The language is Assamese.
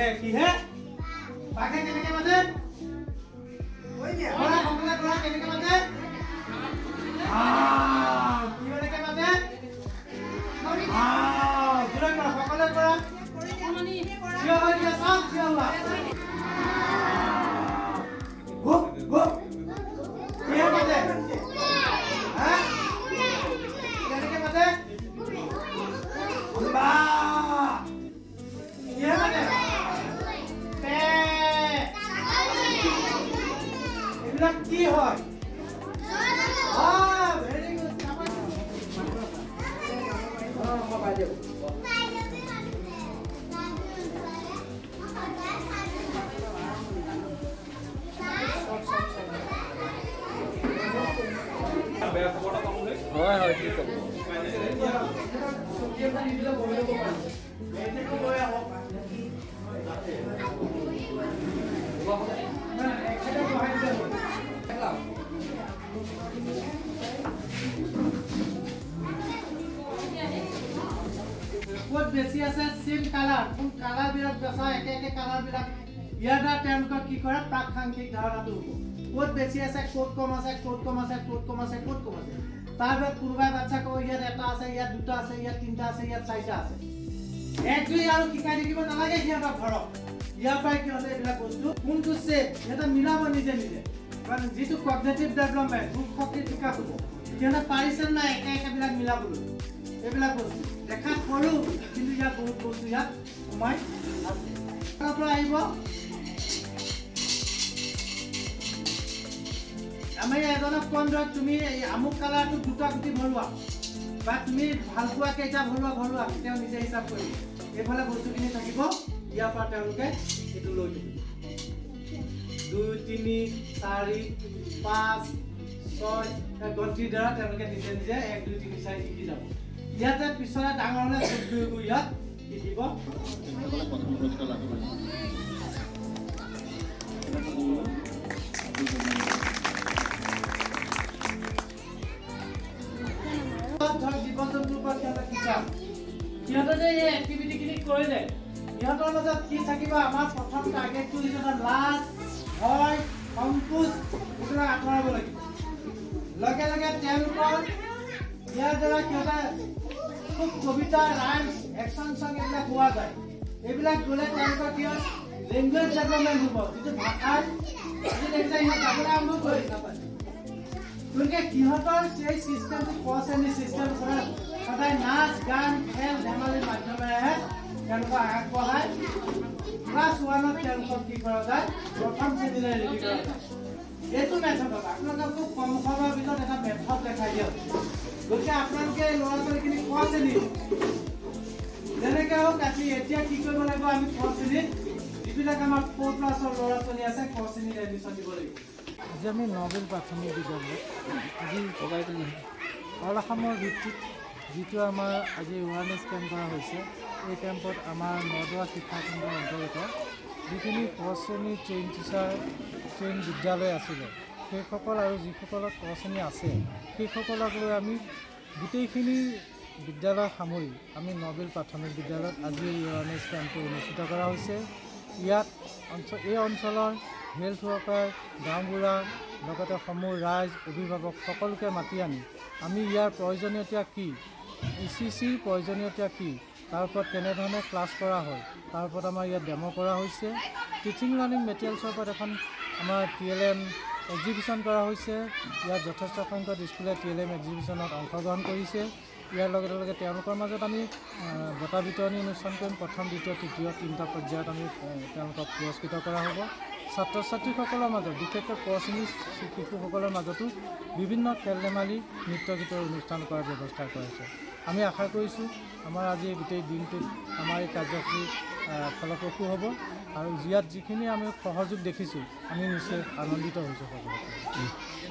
है की है पाखे कहने के मतलब कोई नहीं और हमला कोला कहने के मतलब हां की कहने के मतलब हां जुरा कोला फकला कोला जिया हो गया सब जिया हुआ वो वो ये कहते हैं कहने के मतलब बा ये कहते কি হয় আ ভেরি গুড আপা আম্মা বাইরে হয় হয় ঠিক আছে সবজিটা নিদিলে বলে দেব মেতে কো লয় আও না একটা হয় না কোড বেছি আছে সিম কালার কোন কালার বিরাট বেছা একে একে কালার বিরাট ইয়াটা টেনকট কি করে প্রাক্ষাঙ্গিক ধারণাটো কোড বেছি আছে কোড কম আছে কোড কম আছে কোড কম আছে কোড কম আছে তারপর পূর্বায় বাচ্চা কো ইয়ার এটা আছে ইয়ার দুটো আছে ইয়ার তিনটা আছে ইয়ার চারটা আছে একলি আর কি কাই দিব না লাগে ইয়াটা ভরক ইয়া পাই কি হলে এটা বস্তু কোনটো সে এটা মিলাবো নিজে নিজে কারণ যেটু কগনিটিভ ডেভেলপমেন্ট খুব শক্তি বিকাশ হবো কিনা পারিছেন না একা একা বিলা মিলাবো এবিলা বস্তু দেখা পড়ো কিন্তু ইয়া বহুত বস্তু ইয়া সময় আছে তারপর আইব আমি এজনক কোন দ তুমি আমুক কালাটো দুটা গুটি ভলুয়া বা তুমি ভালকুয়া কেটা ভলুয়া ভলুয়া তেও নিজে হিসাব কৰি এফালে বস্তু কিনে থাকিব ইয়া পাতে লকে এটো লৈ 2 3 4 5 6 গন্তি দ্বারা তেলকে নিজে নিজে 1 2 3 4 লিখি যাব ইয়াতে পিছলা ডাঙৰ হলে চুই গৈ ইয়াত কি দিব ধৰ জীৱনটো পৰা এটা কিটা ইয়াতে যে এই এক্টিভিটি কিনি কৰিলে ইয়াতৰ মাজত কি থাকিবা আমাৰ প্ৰথম টার্গেটটো যেটা লাস্ট হয় কম্পোজ পুৰা আঠৰাব লাগিব লগে লগে তেলকৰ ইয়াৰ দ্বাৰা কিটা খুব কবিতা রাইমস অ্যাকশন সং এগুলা কোয়া যায় এগুলা গলে টাইপৰ কি ল্যাঙ্গুৱেজ ডেভেলপমেন্ট হ'ব যেটো ভাষা যেটো এটা ইয়া কামৰা আৰম্ভ কৰি নাপায় তোৰকে কিহতৰ সেই সিস্টেমটো কসেনি সিস্টেম কৰা সদায় নাচ গান খেল ধেমালিৰ মাধ্যমেৰে তেওঁলোক আগবঢ়ায় ক্লাছ 1ত তেওঁলোকক কি কৰা যায় প্ৰথম শ্ৰেণীলৈ ৰেডি কৰা যায় এইটো মেথড আপোনালোকক খুব কম সময়ৰ ভিতৰত এটা মেথড দেখাই দিওঁ গতিকে আপোনালোকে লৰাতৰখিনি কোৱাছেনি যেনেকৈ হওক আজি এতিয়া কি কৰিব লাগিব আমি কোৱাছেনি যিবিলাক আমাৰ 4 ক্লাছৰ লৰাতৰখিনি আছে কোৱাছেনি এডমিশন দিব লাগিব আজি আমি নবেল প্ৰাথমিক বিদ্যালয়ত আজি অগাইতনি অলাখমৰ ভিত্তিত যিটো আমাৰ আজি এৱাৰনেছ কেম্প কৰা হৈছে এই কেম্পত আমাৰ নদুৱা শিক্ষা কেন্দ্ৰৰ অন্তৰ্গত যিখিনি কোৱাছেনি ট্ৰেইন টিচাৰ ট্ৰেইন বিদ্যালয় আছিল সেইসকল আৰু যিসকলৰ কোৱাছেনি আছে সেইসকলক লৈ আমি গোটেইখিনি বিদ্যালয় সামৰি আমি নবেল প্ৰাথমিক বিদ্যালয়ত আজি এৱাৰনেছ কেম্পটো অনুষ্ঠিত কৰা হৈছে ইয়াত এই অঞ্চলৰ হেল্থ ৱৰ্কাৰ গাঁওবুঢ়া লগতে সমূহ ৰাইজ অভিভাৱক সকলোকে মাতি আনি আমি ইয়াৰ প্ৰয়োজনীয়তা কি ইচিচিৰ প্ৰয়োজনীয়তা কি তাৰ ওপৰত কেনেধৰণে ক্লাছ কৰা হয় তাৰ ওপৰত আমাৰ ইয়াত ডেমো কৰা হৈছে টিচিং লাৰ্ণিং মেটেৰিয়েলছৰ ওপৰত এখন আমাৰ টি এল এম এক্সিবিশ্যন কৰা হৈছে ইয়াত যথেষ্ট সংখ্যক স্কুলে টি এল এম এক্সিবিশ্যনত অংশগ্ৰহণ কৰিছে ইয়াৰ লগে লগে তেওঁলোকৰ মাজত আমি বঁটা বিতৰণী অনুষ্ঠান কৰিম প্ৰথম দ্বিতীয় তৃতীয় তিনিটা পৰ্যায়ত আমি তেওঁলোকক পুৰস্কৃত কৰা হ'ব ছাত্ৰ ছাত্ৰীসকলৰ মাজত বিশেষকৈ কোৱাছেনি শিশুসকলৰ মাজতো বিভিন্ন খেল ধেমালি নৃত্য গীতৰ অনুষ্ঠান কৰাৰ ব্যৱস্থা কৰা হৈছে আমি আশা কৰিছোঁ আমাৰ আজি গোটেই দিনটোত আমাৰ এই কাৰ্যসূচী ফলপ্ৰসূ হ'ব আৰু ইয়াত যিখিনি আমি সহযোগ দেখিছোঁ আমি নিশ্চয় আনন্দিত হৈছোঁ সকলোৱে